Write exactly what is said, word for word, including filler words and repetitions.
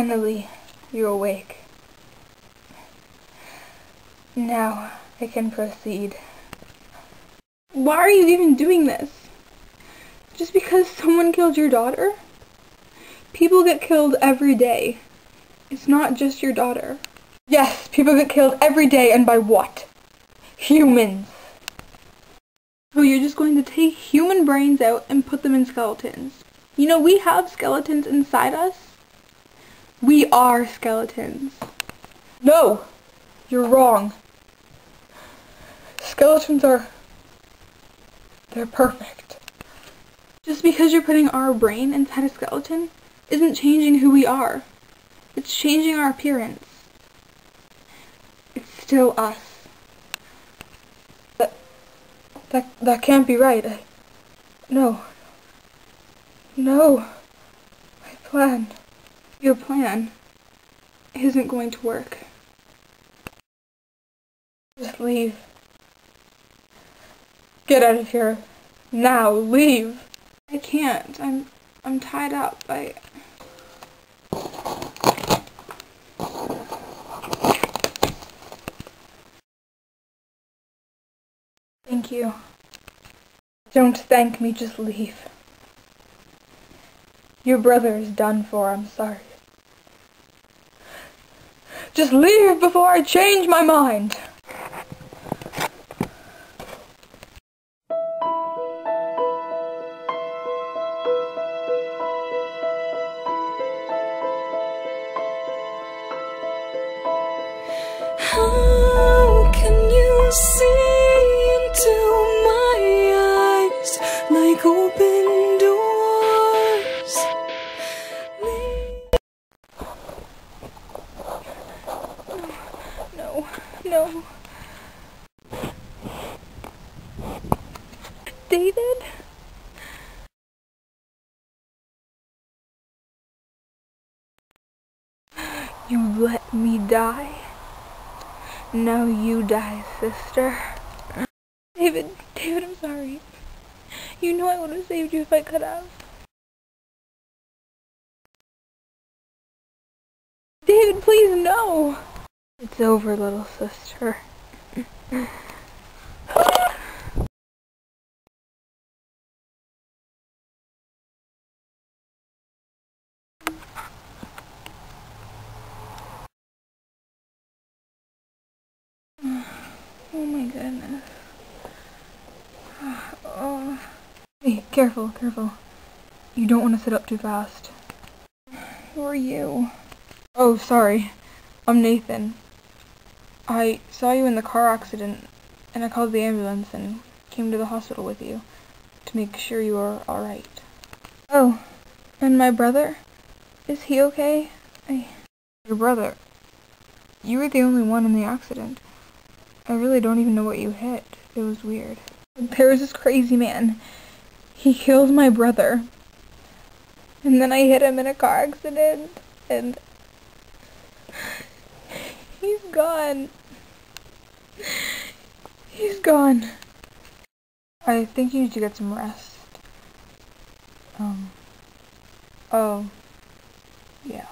Finally, you're awake. Now, I can proceed. Why are you even doing this? Just because someone killed your daughter? People get killed every day. It's not just your daughter. Yes, people get killed every day, and by what? Humans. So you're just going to take human brains out and put them in skeletons. You know, we have skeletons inside us. We are skeletons. No, you're wrong. Skeletons are... they're perfect. Just because you're putting our brain inside a skeleton isn't changing who we are. It's changing our appearance. It's still us. That, that, that can't be right. I, no. No. My plan. Your plan isn't going to work. Just leave. Get out of here. Now, leave. I can't. I'm, I'm tied up. I... Thank you. Don't thank me, just leave. Your brother is done for, I'm sorry. Just leave before I change my mind! How can you see into my eyes like open doors? No, no, no. David? You let me die. Now you die, sister. David, David, I'm sorry. You know I would have saved you if I could have. David, please, no! It's over, little sister. Oh my goodness. Oh. Hey, careful, careful. You don't want to sit up too fast. Who are you? Oh, sorry. I'm Nathan. I saw you in the car accident, and I called the ambulance and came to the hospital with you to make sure you are alright. Oh, and my brother? Is he okay? I... Your brother? You were the only one in the accident. I really don't even know what you hit. It was weird. There was this crazy man. He killed my brother. And then I hit him in a car accident. And... he's gone. He's gone. I think you need to get some rest. Um... Oh... Yeah.